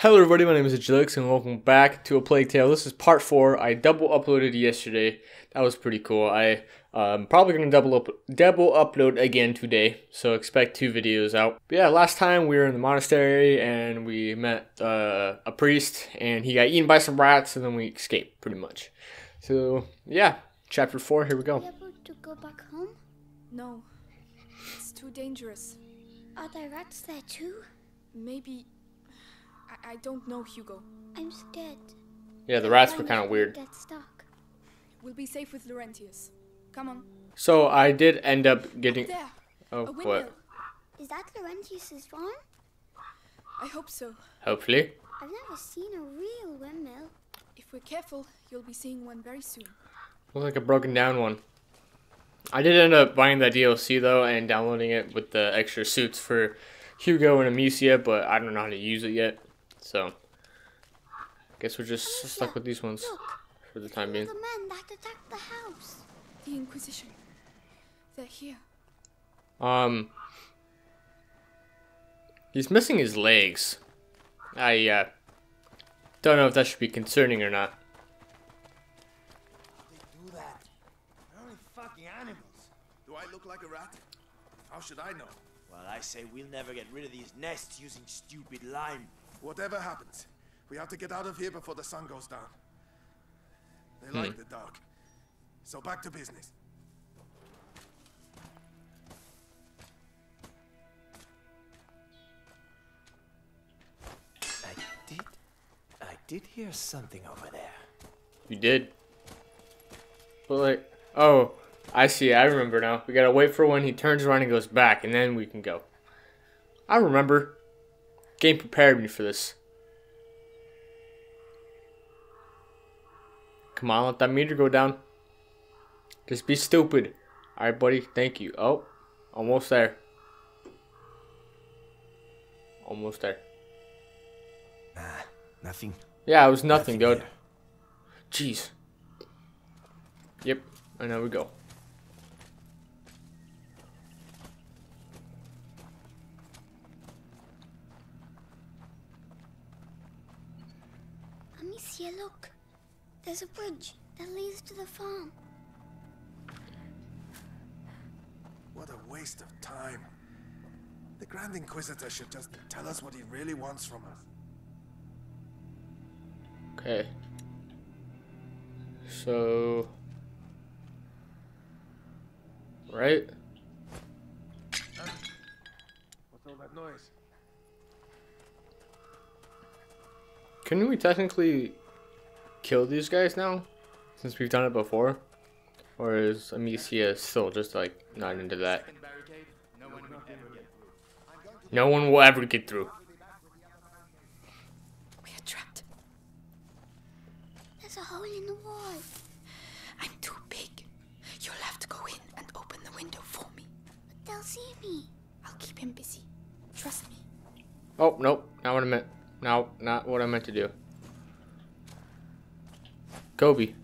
Hello everybody, my name is Agilox and welcome back to A Plague Tale. This is part 4. I double uploaded yesterday. That was pretty cool. I probably going to double upload again today, so expect 2 videos out. But yeah, last time we were in the monastery and we met a priest and he got eaten by some rats and then we escaped pretty much. So yeah, chapter 4, here we go. Are you able to go back home? No, it's too dangerous. Are there rats there too? Maybe. I don't know, Hugo. I'm scared. Yeah, the rats were kind of weird. Get stuck. We'll be safe with Laurentius. Come on. So I did end up getting... There, oh, what? Is that Laurentius's farm? I hope so. Hopefully. I've never seen a real windmill. If we're careful, you'll be seeing one very soon. Looks like a broken down one. I did end up buying that DLC though and downloading it with the extra suits for Hugo and Amicia, but I don't know how to use it yet. So, I guess we're just stuck with these ones for the time being. The men that attacked the house. The Inquisition. They're here. He's missing his legs. I don't know if that should be concerning or not. They do that. They're only fucking animals. Do I look like a rat? How should I know? Well, I say we'll never get rid of these nests using stupid lime. Whatever happens, we have to get out of here before the sun goes down. They like the dark. So back to business. I did hear something over there. You did? But like, oh, I see. I remember now. We gotta wait for when he turns around and goes back, and then we can go. I remember. Game prepared me for this. Come on, let that meter go down. Just be stupid. Alright, buddy. Thank you. Oh, almost there. Almost there. Nah, nothing. Yeah, it was nothing, dude. Jeez. Yep, and there we go. Amicia, look. There's a bridge that leads to the farm. What a waste of time. The Grand Inquisitor should just tell us what he really wants from us. Okay. So... Right? What's all that noise? Couldn't we technically kill these guys now, since we've done it before? Or is Amicia still just like not into that? No one will ever get through. We are trapped. There's a hole in the wall. I'm too big. You'll have to go in and open the window for me. But they'll see me. I'll keep him busy. Trust me. Oh, nope. Not what I meant. No, not what I meant to do. Kobe.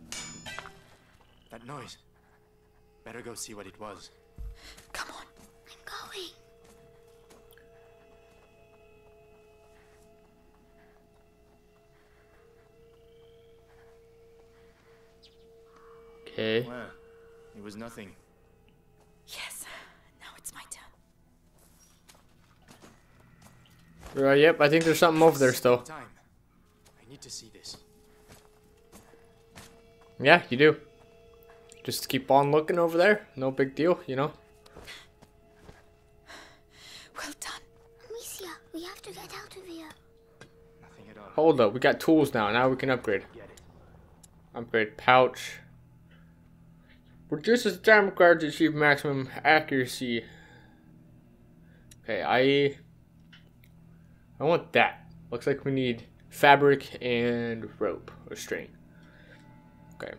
That noise. Better go see what it was. Come on. I'm going. Okay. Well, it was nothing. Yes. Now it's my turn. Yep, I think there's something over there still. Time. I need to see this. Yeah, you do. Just keep on looking over there. No big deal, you know. Well done. Amicia, we have to get out of here. Nothing at all. Hold up, we got tools now. Now we can upgrade. Upgrade pouch. Reduces the time required to achieve maximum accuracy. Okay, I want that. Looks like we need fabric and rope or string. Okay.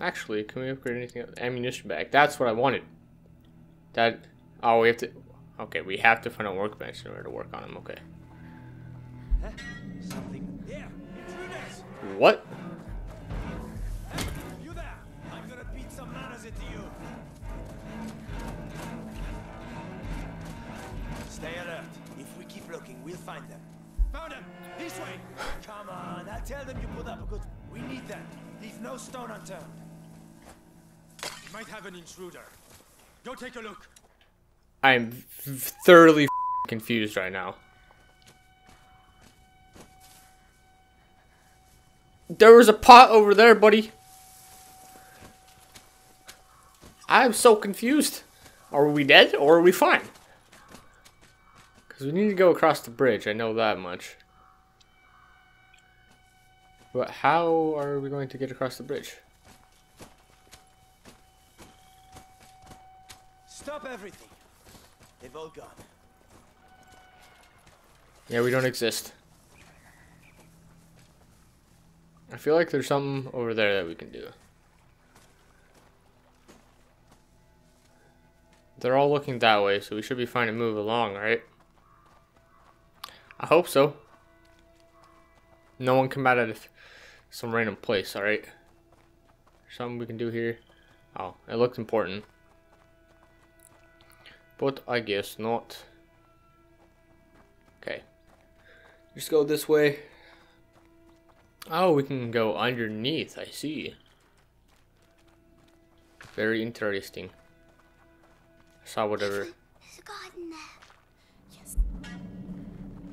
Actually, can we upgrade anything else? Ammunition bag. That's what I wanted. That. Oh, we have to. Okay, we have to find a workbench in order to work on them. Okay. Something. Yeah, it's Lucas. What? You there? I'm gonna beat some manners into you. Stay alert. If we keep looking, we'll find them. Found him! This way! Come on, I'll tell them you put up a good... We need that. Leave no stone unturned. We might have an intruder. Go take a look. I'm thoroughly confused right now. There was a pot over there, buddy. I'm so confused. Are we dead or are we fine? Because we need to go across the bridge, I know that much. But how are we going to get across the bridge? Stop everything. They've all gone. Yeah, we don't exist. I feel like there's something over there that we can do. They're all looking that way, so we should be fine to move along, right? I hope so. No one come out of some random place, alright? Something we can do here. Oh, it looked important. But I guess not. Okay. Just go this way. Oh, we can go underneath, I see. Very interesting. I saw whatever.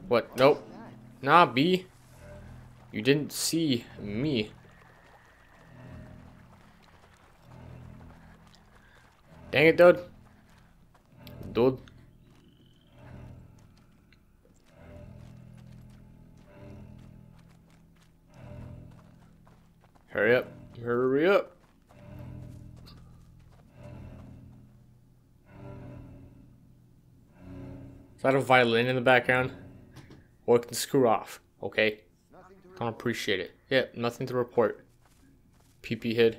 What? Nope. Nah, B. You didn't see me. Dang it, dude. Dude. Hurry up. Hurry up. Is that a violin in the background? Well, it can screw off, okay? Don't appreciate it. Yeah, nothing to report. PP hid.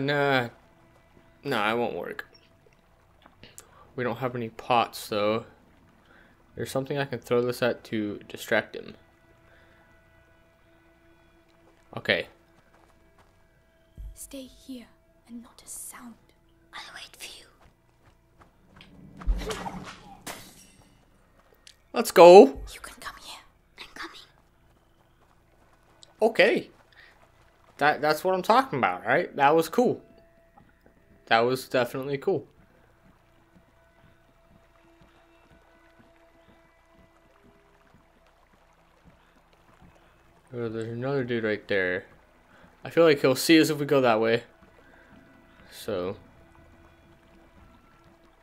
Nah, it won't work. We don't have any pots, though. There's something I can throw this at to distract him. Okay. Stay here and not a sound. I'll wait for you. Let's go. You can come here. I'm coming. Okay. That's what I'm talking about, right? That was cool. That was definitely cool. Oh, there's another dude right there. I feel like he'll see us if we go that way. So,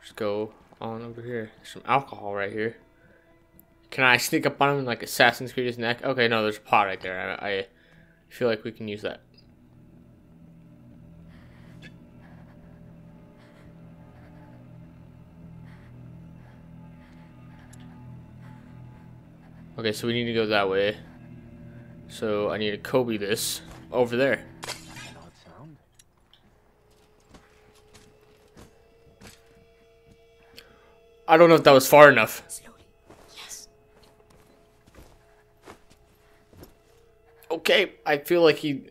just go on over here. There's some alcohol right here. Can I sneak up on him and like Assassin's Creed his neck? Okay, no, there's a pot right there. I feel like we can use that. Okay, so we need to go that way. So I need to Kobe this over there. I don't know if that was far enough. Yes. Okay, I feel like he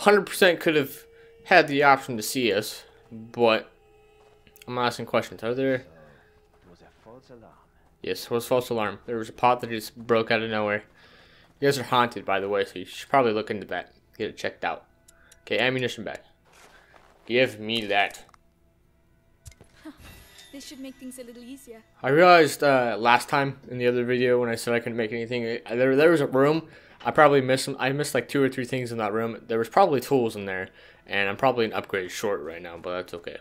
100% could have had the option to see us, but I'm asking questions. Are there? Was a false alarm. Yes, it was a false alarm. There was a pot that just broke out of nowhere. You guys are haunted, by the way, so you should probably look into that. Get it checked out. Okay, ammunition back. Give me that. Huh. This should make things a little easier. I realized last time in the other video when I said I couldn't make anything, there was a room. I probably missed some, I missed like 2 or 3 things in that room. There was probably tools in there, and I'm probably an upgrade short right now, but that's okay.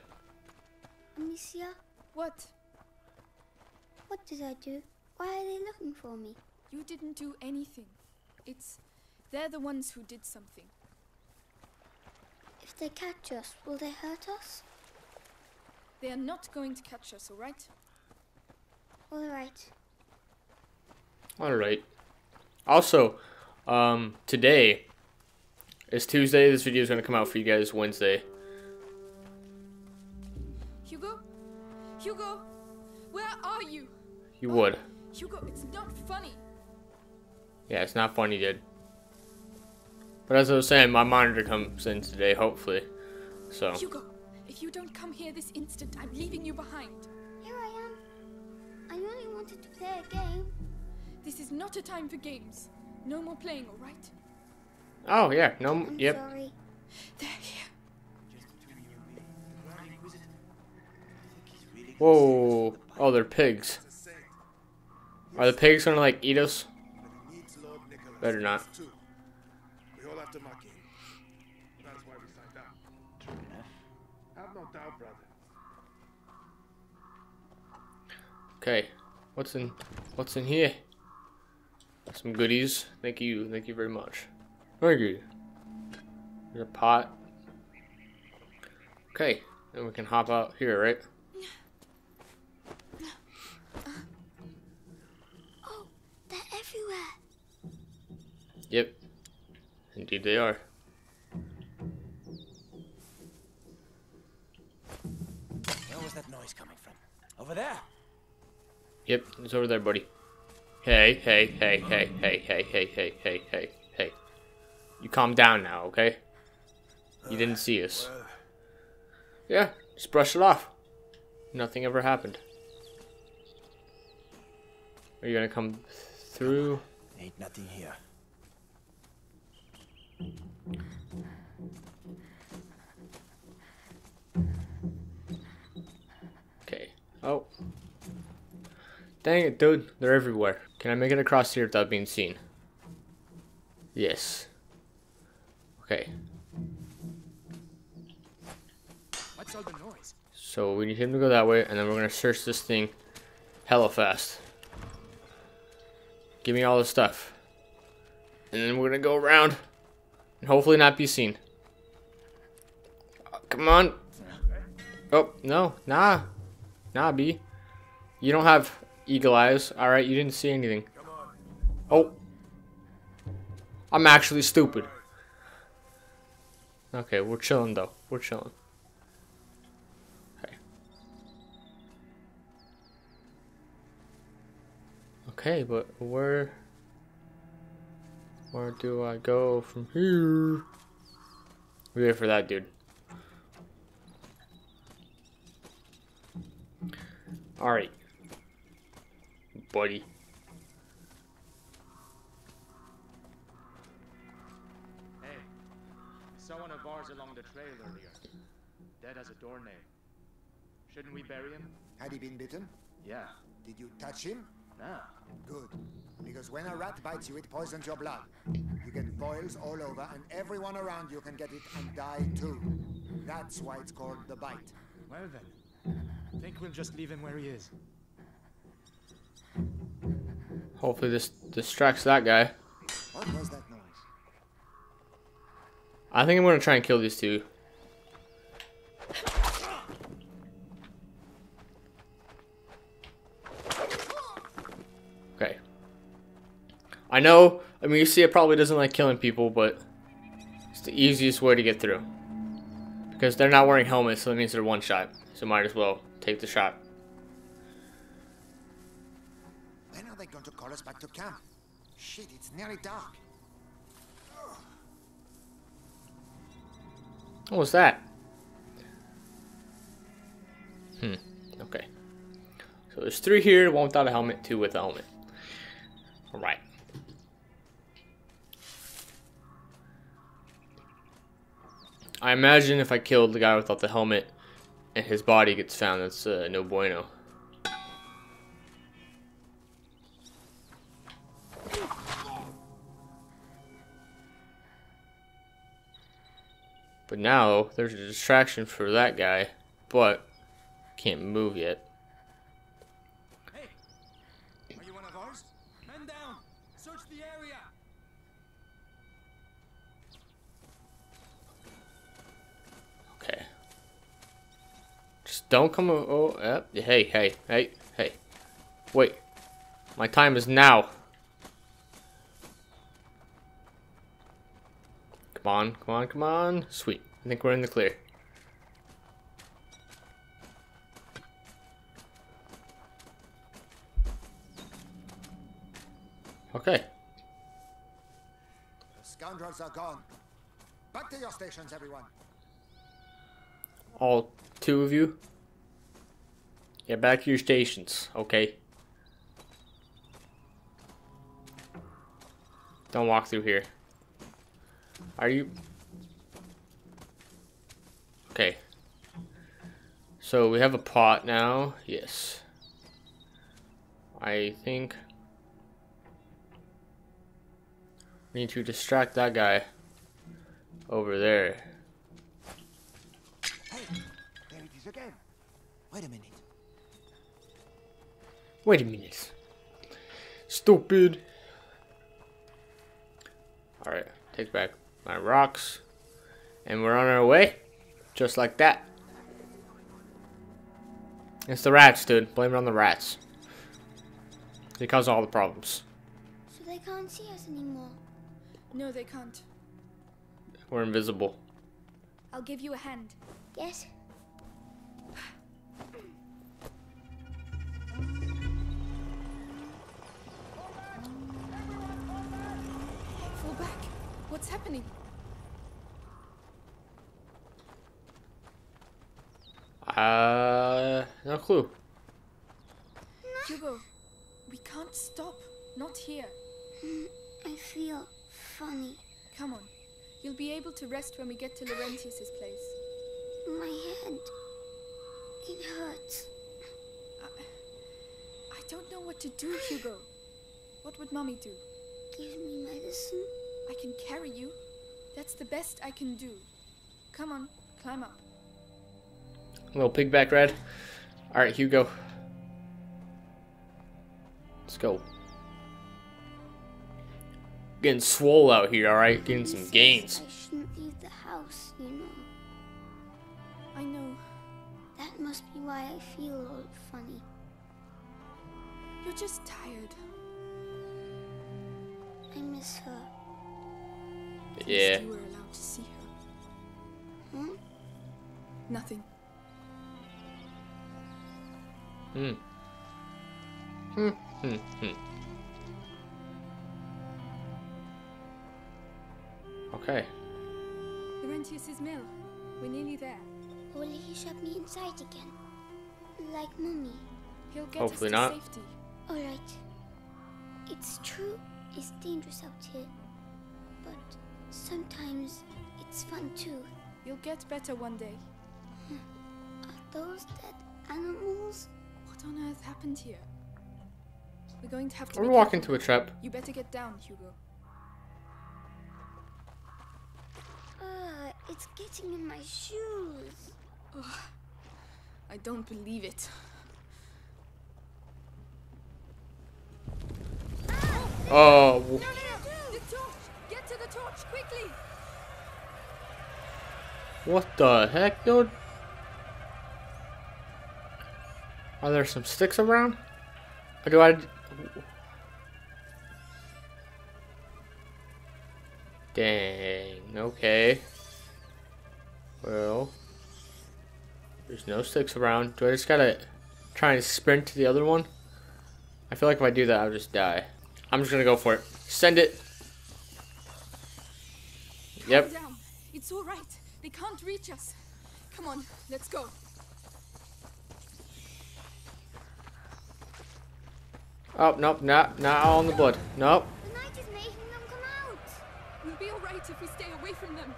Amicia? What? What did I do? Why are they looking for me? You didn't do anything. They're the ones who did something. If they catch us, will they hurt us? They are not going to catch us, all right? All right. All right. Also, today is Tuesday. This video is going to come out for you guys Wednesday. Hugo? Hugo? Where are you? You would. Hugo, it's not funny. Yeah, it's not funny, dude. But as I was saying, my monitor comes in today, hopefully. So. Hugo, if you don't come here this instant, I'm leaving you behind. Here I am. I only wanted to play a game. This is not a time for games. No more playing, all right? Oh yeah, no. I'm yep. Sorry. They're here. Whoa! Oh, they're pigs. Are the pigs gonna like eat us? Better not. We all have to muck in. That's why we signed up. True enough. Have no doubt, brother. Okay, what's in here? Some goodies. Thank you very much. Very good. There's a pot. Okay, then we can hop out here, right? Yep, indeed they are. Where was that noise coming from? Over there? Yep, it's over there, buddy. Hey, hey, hey, hey, hey, hey, hey, hey, hey, hey, hey. You calm down now, okay? You didn't see us. Yeah, just brush it off. Nothing ever happened. Are you gonna come through? Ain't nothing here. Okay. Oh. Dang it, dude. They're everywhere. Can I make it across here without being seen? Yes. Okay. What's all the noise? So we need him to go that way, and then we're gonna search this thing hella fast. Give me all the stuff. And then we're gonna go around. And hopefully not be seen. Oh, come on. Oh, no. Nah. Nah, B. You don't have eagle eyes. Alright, you didn't see anything. Oh. I'm actually stupid. Okay, we're chilling, though. We're chilling. Okay. Okay, but we're... Where do I go from here? We're here for that, dude. Alright. Buddy. Hey. Someone of ours along the trail earlier. Dead as a doornail. Shouldn't we bury him? Had he been bitten? Yeah. Did you touch him? No. Good. Because when a rat bites you, it poisons your blood. You get boils all over, and everyone around you can get it and die too. That's why it's called the bite. Well then, I think we'll just leave him where he is. Hopefully this distracts that guy. What was that noise? I think I'm gonna try and kill these two. I know, I mean, Amicia probably doesn't like killing people, but it's the easiest way to get through. Because they're not wearing helmets, so it means they're one shot. So might as well take the shot. When are they going to call us back to camp? Shit, it's nearly dark. What was that? Okay. So there's three here, one without a helmet, two with a helmet. Alright. I imagine if I killed the guy without the helmet and his body gets found, that's no bueno. But now there's a distraction for that guy, but can't move yet. Hey, are you one of ours? Men down! Search the area! Okay. Just don't come. Oh, hey, hey, hey, hey! Wait, my time is now. Come on, come on, come on! Sweet, I think we're in the clear. Okay. The scoundrels are gone. Back to your stations, everyone. All two of you? Yeah, back to your stations. Okay. Don't walk through here. Are you... Okay. So we have a pot now. Yes. I think... we need to distract that guy over there. Hey, there it is again. Wait a minute. Wait a minute. Stupid. Alright, take back my rocks. And we're on our way. Just like that. It's the rats, dude. Blame it on the rats. They cause all the problems. So they can't see us anymore. No, they can't. We're invisible. I'll give you a hand. Yes. What's happening? No clue. Hugo, we can't stop. Not here. I feel funny. Come on. You'll be able to rest when we get to Laurentius's place. My head. It hurts. I don't know what to do, Hugo. What would Mommy do? Give me medicine. I can carry you. That's the best I can do. Come on, climb up. Little pigback ride. All right, Hugo. Let's go. Getting swole out here, all right? Getting some gains. I shouldn't leave the house, you know. I know. That must be why I feel all funny. You're just tired. I miss her. Yeah. You were allowed to see her. Hmm? Nothing. Hmm. Hmm. Hmm. Hmm. Okay. Laurentius's mill. We're nearly there. Will he shut me inside again? Like Mommy? He'll get Hopefully us to not. Safety. All right. It's true. It's dangerous out here, but. Sometimes it's fun too. You'll get better one day. Are those dead animals? What on earth happened here? We're going to have to. We're walking to a trap. You better get down, Hugo. It's getting in my shoes. Oh, I don't believe it. Oh. No, no, no. Torch, quickly. What the heck, dude? Are there some sticks around? Or do I... Dang, okay. Well, there's no sticks around. Do I just gotta try and sprint to the other one? I feel like if I do that, I'll just die. I'm just gonna go for it. Send it. Yep. Down. It's all right. They can't reach us. Come on, let's go. Oh, nope, not on the blood. Nope. The night is making them come out. We'll be all right if we stay away from them.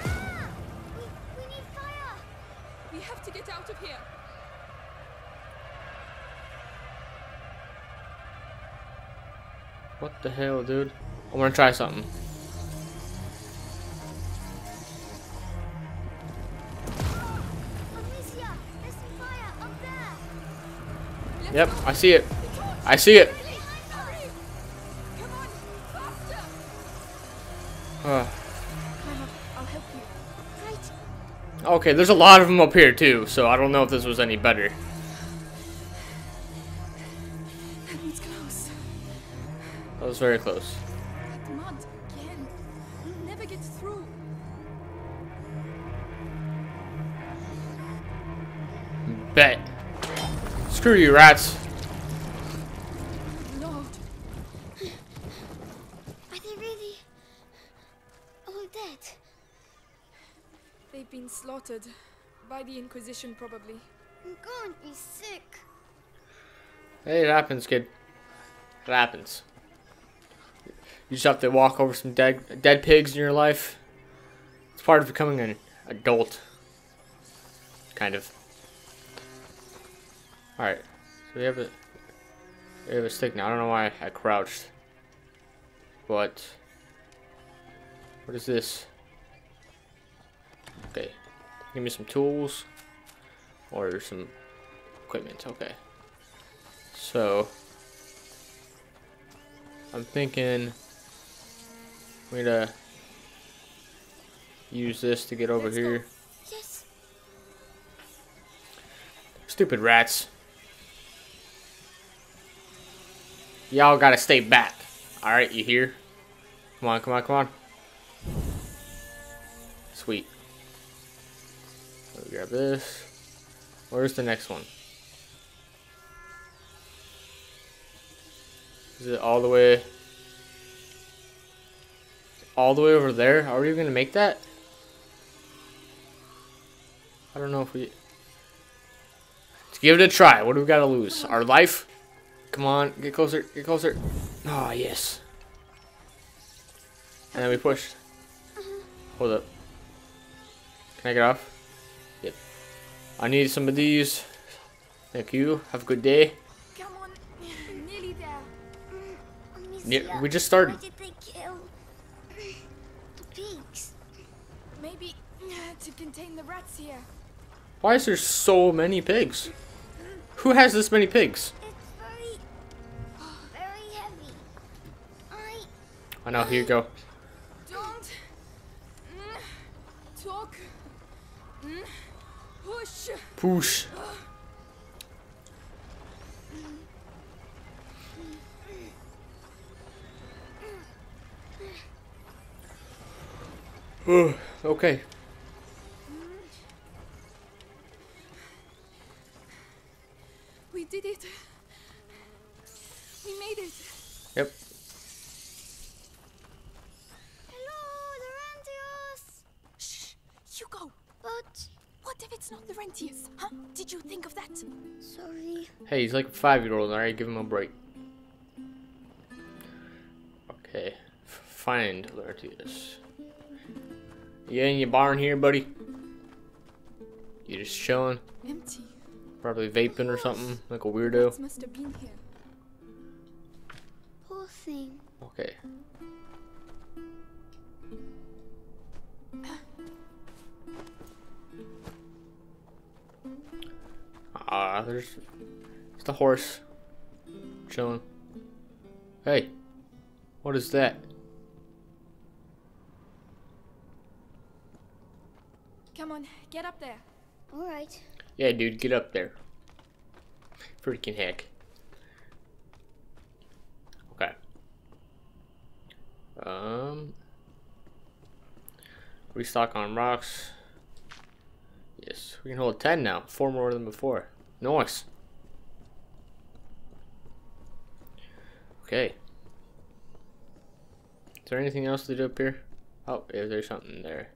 Ah! We need fire. We have to get out of here. What the hell, dude? I want to try something. Amicia, there's some fire up there. Yep, I see it. I see it. Come on, faster. I'll help you. Okay, there's a lot of them up here too, so I don't know if this was any better. That was close. That was very close. Bet. Screw you, rats. No. They've been slaughtered. By the Inquisition, probably. I'm going to be sick. Hey, it happens, kid. It happens. You just have to walk over some dead pigs in your life. It's part of becoming an adult. Kind of. Alright. So we have a stick now. I don't know why I crouched. But what is this? Okay. Give me some tools or some equipment. Okay. So I'm thinking we're gonna use this to get over here. Yes. Stupid rats. Y'all gotta stay back. Alright, you hear? Come on, come on, come on. Sweet. Grab this. Where's the next one? Is it all the way over there? Are we even gonna make that? I don't know if we. Let's give it a try. What do we gotta lose? Our life? Come on, get closer, get closer. Ah, yes. And then we push. Hold up. Can I get off? I need some of these. Thank you. Have a good day. Come on, we're nearly there. Amicia, we just started. Why did they kill the pigs? Maybe to contain the rats here. Why is there so many pigs? Who has this many pigs? It's very heavy. I know. Here you go. Don't talk. Push. Okay. We did it. We made it. Yep. Hello, Laurentius. Shh, Hugo. But. What if it's not Laurentius? Huh? Did you think of that? Sorry. Hey, he's like a 5-year-old. All right, give him a break. Okay, find Laurentius. You in your barn here, buddy? You just chilling? Empty. Probably vaping or something, like a weirdo. This must have been here. Poor thing. Okay. There's the horse chilling. Hey, what is that? Come on, get up there. All right. Yeah, dude, get up there. Freaking heck. Okay. Restock on rocks. Yes, we can hold 10 now. 4 more than before. Nice. Okay. Is there anything else to do up here? Oh, is there something there?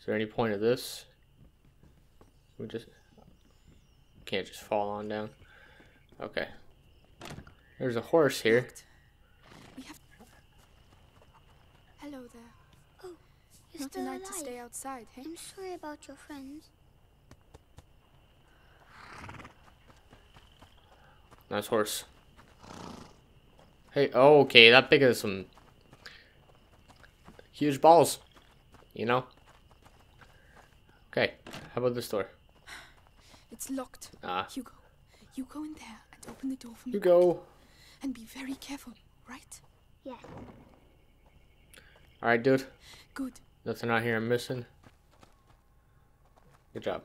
Is there any point of this? We just can't just fall on down. Okay. There's a horse here. We have... Hello there. You're still alive. Not allowed to stay outside, hey? I'm sorry about your friends. Nice horse. Hey, oh, okay, that pig has some huge balls, you know? Okay, how about this door? It's locked. Hugo, you go in there and open the door for me. Hugo. And be very careful, right? Yeah. Alright, dude. Good. Nothing out here I'm missing. Good job.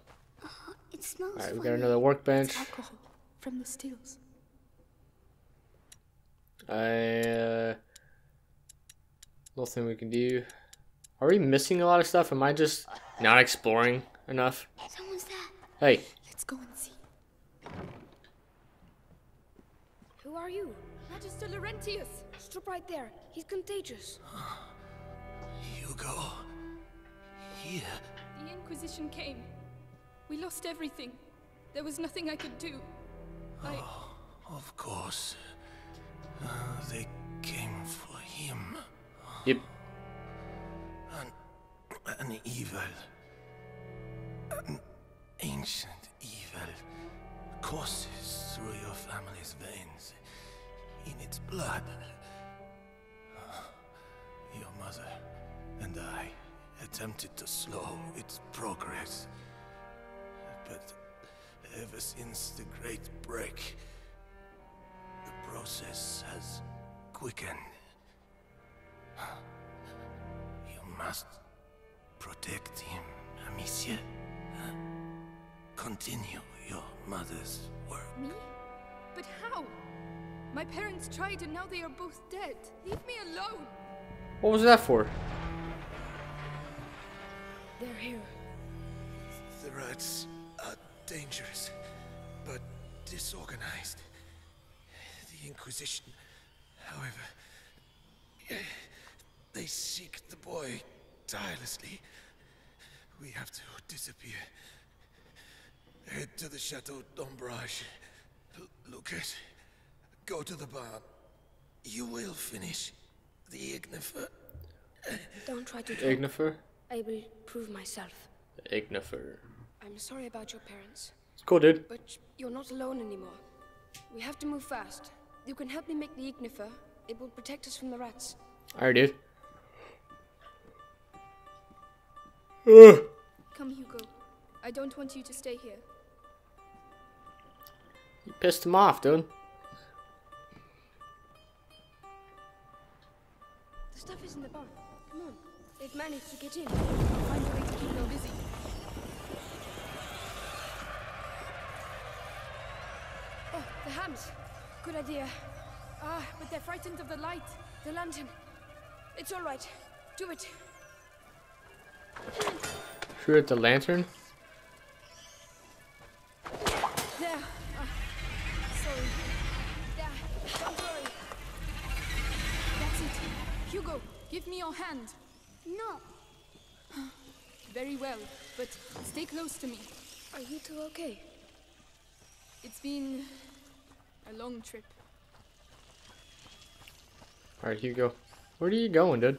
It smells funny. Alright, we got another workbench. It's alcohol from the stills. Nothing we can do. Are we missing a lot of stuff? Am I just not exploring enough? Someone's there. Hey. Let's go and see. Who are you? Magister Laurentius. Stop right there. He's contagious. You. Hugo... here... The Inquisition came. We lost everything. There was nothing I could do. Oh, of course. They came for him. Yep. An evil... an ancient evil... courses through your family's veins, in its blood. Your mother and I attempted to slow its progress, but ever since the Great Break, the process has quickened. You must protect him, Amicia. Continue your mother's work. Me? But how? My parents tried and now they are both dead. Leave me alone. What was that for? They're here. The rats are dangerous, but disorganized. The Inquisition, however, they seek the boy tirelessly. We have to disappear. Head to the Chateau d'Ombrage. Lucas, go to the barn. You will finish the Ignifer. Don't try to do Ignifer. I will prove myself. Ignifer. I'm sorry about your parents. It's cool, dude. But you're not alone anymore. We have to move fast. You can help me make the Ignifer. It will protect us from the rats. Alright, dude. Come, Hugo. I don't want you to stay here. You pissed him off, dude. The stuff is in the barn. Come on. They've managed to get in. Find a way to keep them busy. Oh, the hams. Good idea. Ah, but they're frightened of the light. The lantern. It's all right. Do it. Shoot at the lantern? Hugo, give me your hand. No. Very well, but stay close to me. Are you two okay? It's been a long trip. All right, Hugo. Where are you going, dude?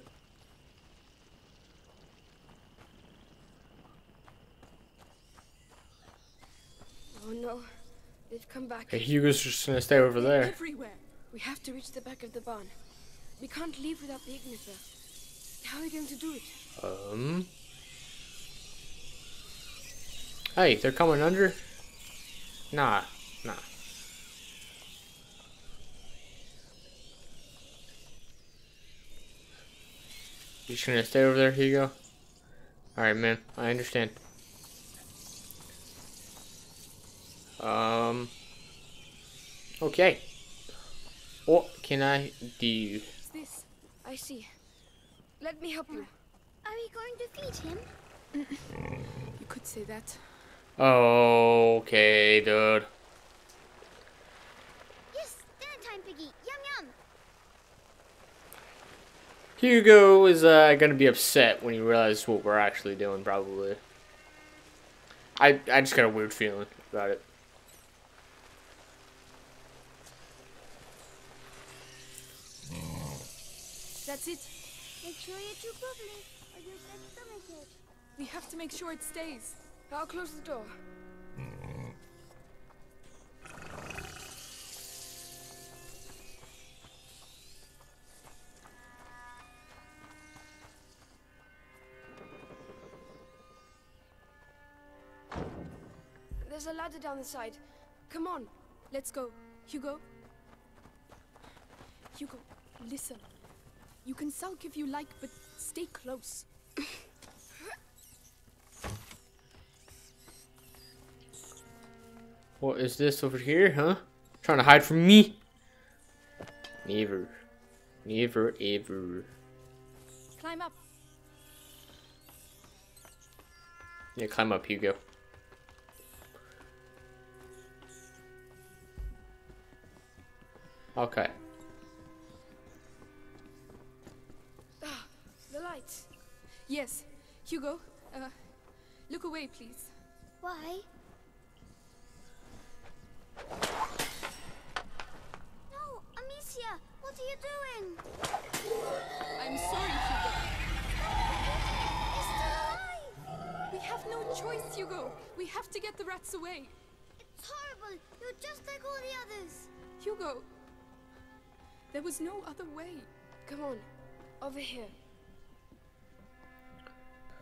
Oh no, they've come back. Hey, Hugo's just gonna stay over there. Everywhere. We have to reach the back of the barn. We can't leave without the Ignifer. How are we going to do it? Hey, they're coming under? Nah. You just gonna stay over there, Hugo? Alright, man. I understand. Okay. What can I do? This, I see. Let me help you. Are we going to feed him? You could say that. Okay, dude. Yes, dinner time, Piggy. Yum yum. Hugo is gonna be upset when he realizes what we're actually doing. Probably. I just got a weird feeling about it. That's it. Make sure you chew properly, or you'll get stomach ache. We have to make sure it stays. I'll close the door. There's a ladder down the side. Come on, let's go. Hugo, listen. You can sulk if you like, but stay close. What is this over here, huh? Trying to hide from me? Never. Never ever. Climb up. Yeah, climb up, Hugo. Okay. Yes. Hugo, look away, please. Why? No, Amicia, what are you doing? I'm sorry, Hugo. He's still alive! We have no choice, Hugo. We have to get the rats away. It's horrible. You're just like all the others. Hugo, there was no other way. Come on, over here.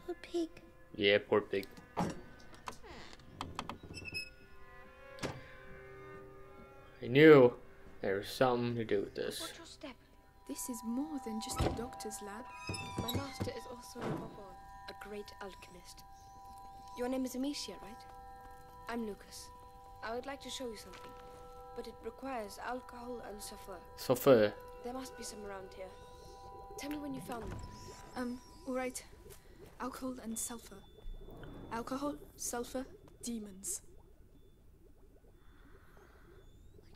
Poor pig. Yeah, poor pig. I knew there was something to do with this. Watch your step. This is more than just a doctor's lab. My master is also a great alchemist. Your name is Amicia, right? I'm Lucas. I would like to show you something, but it requires alcohol and sulfur. Sulfur. There must be some around here. Tell me when you found them. All right. Alcohol and sulfur. Alcohol, sulfur, demons.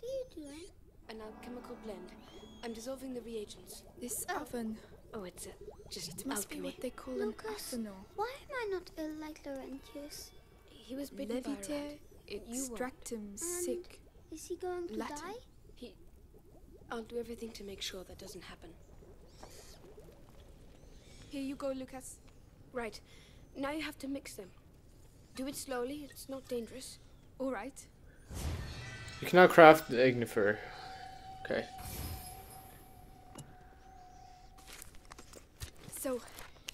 What are you doing? An alchemical blend. I'm dissolving the reagents. This oven. Oh, it's just it must alchemy. Be what they call Lucas, an arsenal. Why am I not ill like Laurentius? He was bitten Levite by a rat. Extractum sick. Is he going to Latin. Die? I'll do everything to make sure that doesn't happen. Here you go, Lucas. Right. Now you have to mix them. Do it slowly. It's not dangerous. All right. You can now craft the ignifer. Okay. So,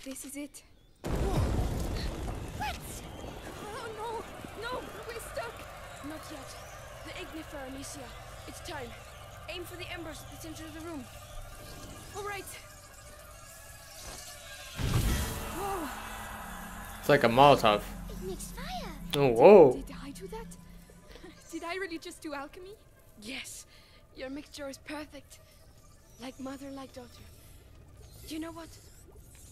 this is it. What? Oh no! No! We're stuck! Not yet. The ignifer, Amicia. It's time. Aim for the embers at the center of the room. All right. Whoa. It's like a Molotov. It makes fire. Oh, whoa. Did I do that? Did I really just do alchemy? Yes. Your mixture is perfect. Like mother, like daughter. You know what?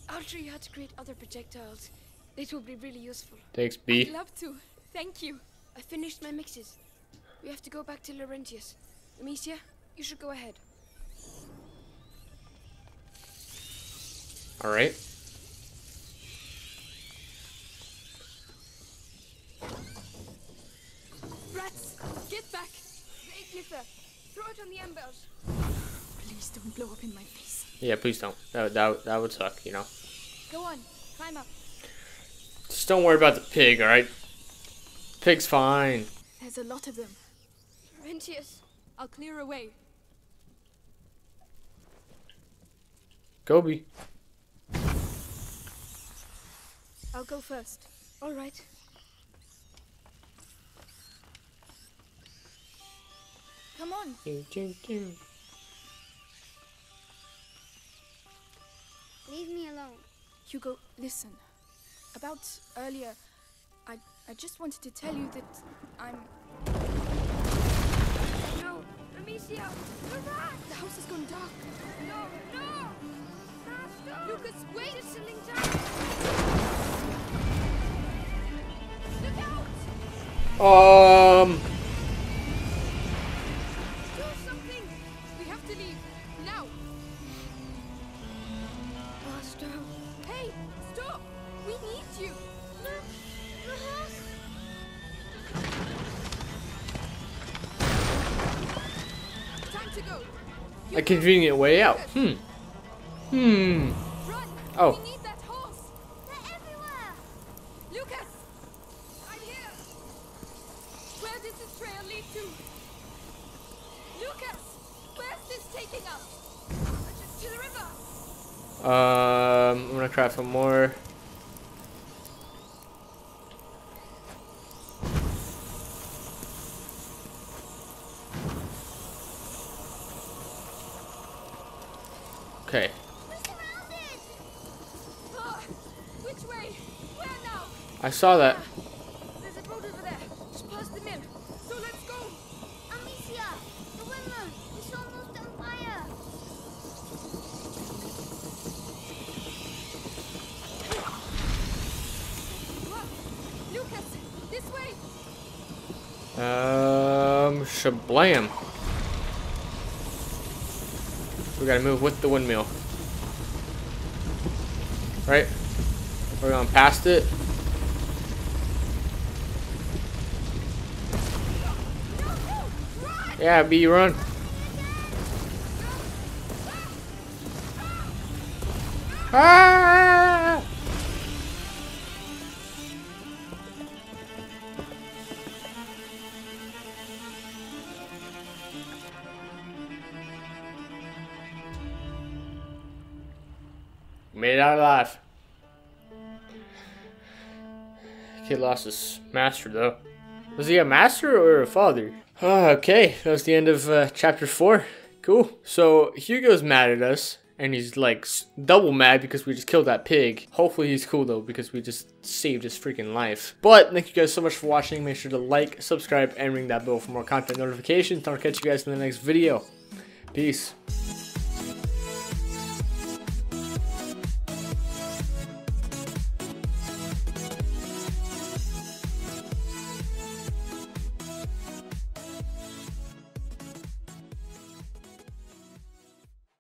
I'll show you how to create other projectiles. It will be really useful. Thanks, B. I'd love to. Thank you. I finished my mixes. We have to go back to Laurentius. Amicia, you should go ahead. All right. Rats, get back! The ignifer, throw it on the embers. Please don't blow up in my face. Yeah, please don't. That would suck, you know. Go on, climb up. Just don't worry about the pig, all right? Pig's fine. There's a lot of them. Laurentius. I'll clear away. Gobi. I'll go first. All right. Come on. Leave me alone. Hugo, listen. About earlier, I just wanted to tell you that I'm... Amicia, the rat! The house has gone dark. No, no! Master! Lucas, wait! It's chilling down! Look out! Do something! We have to leave. Now! Master! Hey! Stop! We need you! Look! The house! A convenient way out. Run. Oh. We need that horse. They're everywhere. Lucas, I'm here. Where does this trail lead to? Lucas, where's this taking us? To the river. I'm gonna craft some more. Okay. We're surrounded. Which way? Where now? I saw that. There's a boat over there. Just past the mill. So let's go. Amicia, the windmill. It's almost on fire. Lucas, this way. Shablam. We gotta move with the windmill. Right? We're going past it. Yeah, B, run. Ah! Made it out alive. Kid lost his master, though. Was he a master or a father? Okay, that was the end of chapter 4. Cool. So Hugo's mad at us. And he's like double mad because we just killed that pig. Hopefully he's cool though, because we just saved his freaking life. But thank you guys so much for watching. Make sure to like, subscribe, and ring that bell for more content notifications. I'll catch you guys in the next video. Peace.